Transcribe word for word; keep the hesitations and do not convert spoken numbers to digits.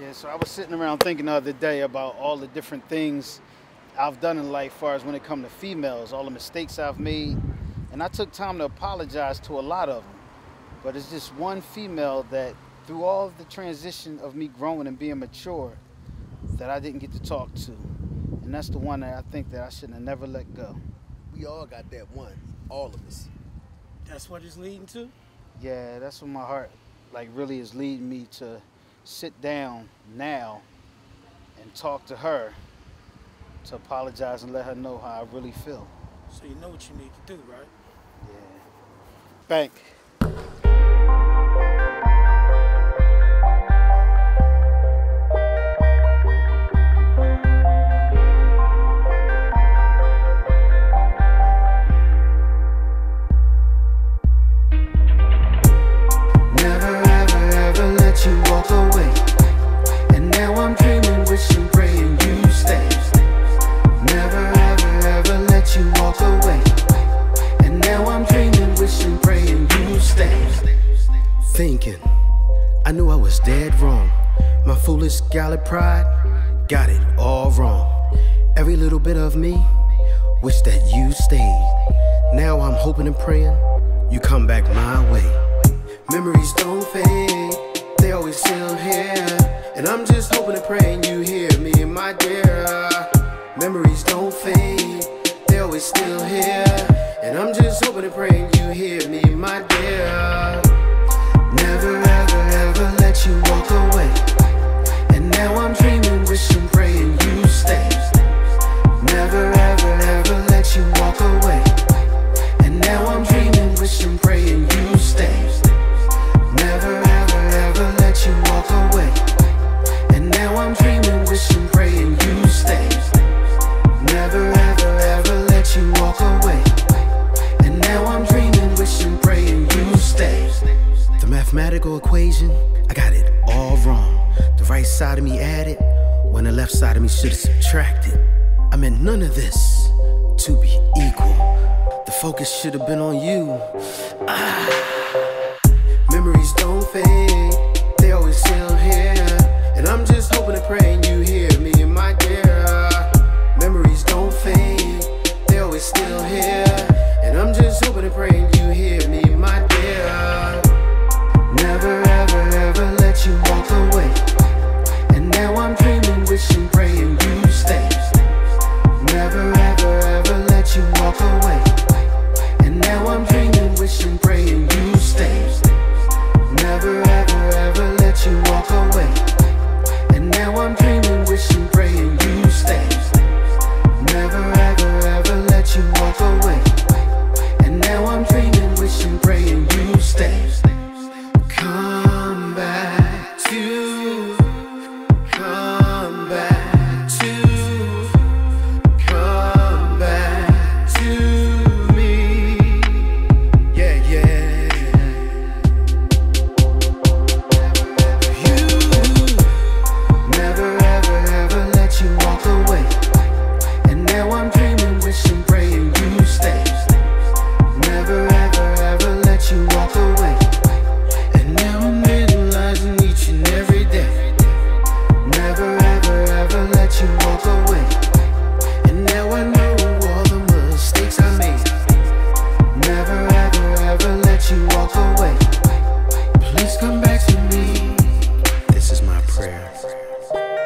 Yeah, so I was sitting around thinking the other day about all the different things I've done in life, far as when it comes to females, all the mistakes I've made, and I took time to apologize to a lot of them. But it's just one female that, through all the transition of me growing and being mature, that I didn't get to talk to, and that's the one that I think that I should have never let go. We all got that one, all of us. That's what it's leading to? Yeah, that's what my heart, like, really is leading me to sit down now and talk to her, to apologize and let her know how I really feel. So you know what you need to do, right? Yeah. Bank. Never ever ever let you walk away, and now I'm dreaming, wishing, praying you stay. Never ever ever let you walk away, and now I'm dreaming, wishing, praying you stay. Thinking I knew I was dead wrong, my foolish gallant pride got it all wrong. Every little bit of me wish that you stayed. Now I'm hoping and praying you come back my way. Memories don't fade, they always still here, and I'm just hoping and praying you hear me, my dear. Memories don't fade, they always still here, and I'm just hoping and praying you hear me, my dear. Never ever ever let you walk away, and now I'm dreaming, wishing, praying you stay. Never ever ever let you walk away, and now I'm dreaming, wishing, praying you stay. Never ever ever let you walk away, and now I'm dreaming, wishing, praying you stay. Never ever ever let you walk away, and now I'm dreaming, wishing, praying you stay. The mathematical equation, I got it all wrong. The right side of me added when the left side of me should have subtracted. I meant none of this to be equal. The focus should have been on you. Ah. Memories don't fade, they always still here, and I'm just hoping and praying you hear me, my dear. Memories don't fade, they always still here, and I'm just hoping and praying you hear me, my dear. Never ever ever let you walk away, and now I'm dreaming, wishing, praying you stay. Never ever ever let you walk away, and now I'm dreaming, wishing, praying you stay. Never ever ever let you walk away, and now I'm dreaming, wishing, praying you stay. Never ever ever let you walk away, and now I'm dreaming, wishing, praying you stay. Come back to, come back to, come back to me. Yeah, yeah. You never ever ever let you walk away, and now I'm dreaming, wishing, praying you stay. Never ever ever let you walk away, and now I'm realizing each and every day. Never ever ever let you walk away, and now I know all the mistakes I made. Never ever ever let you walk away, please come back to me. This is my prayer.